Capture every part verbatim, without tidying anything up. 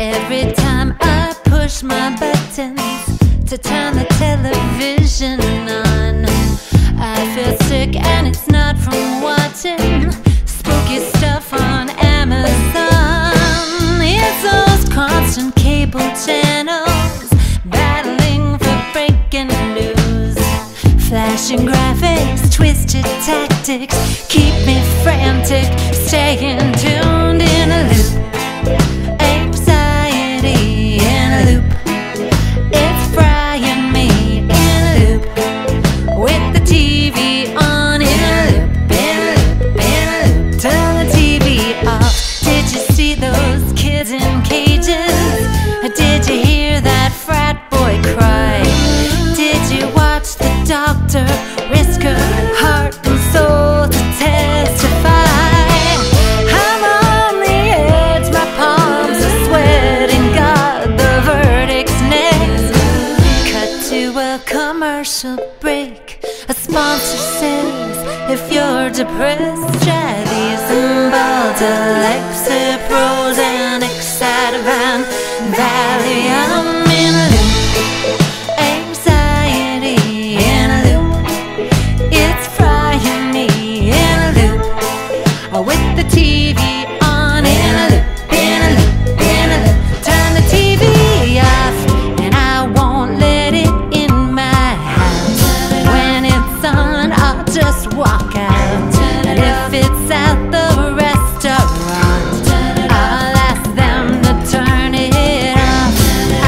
Every time I push my buttons to turn the television on, I feel sick and it's not from watching spooky stuff on Amazon. It's those constant cable channels battling for breaking news. Flashing graphics, twisted tactics keep me frantic, staying tuned in a loop. Depressed, try these Cymbalta, Lexapro, Xanax, Ativan, Valium. In a loop, anxiety in a loop, it's frying me in a loop, with the T V on in a loop, in a loop, in a loop. Turn the T V off and I won't let it in my house. When it's on, I'll just walk out. If it's at the restaurant, I'll ask them to turn it off.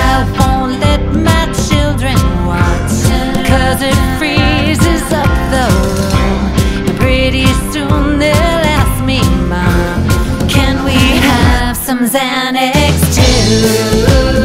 I won't let my children watch, cause it freezes up the room. And pretty soon they'll ask me, Mom, can we have some Xanax too?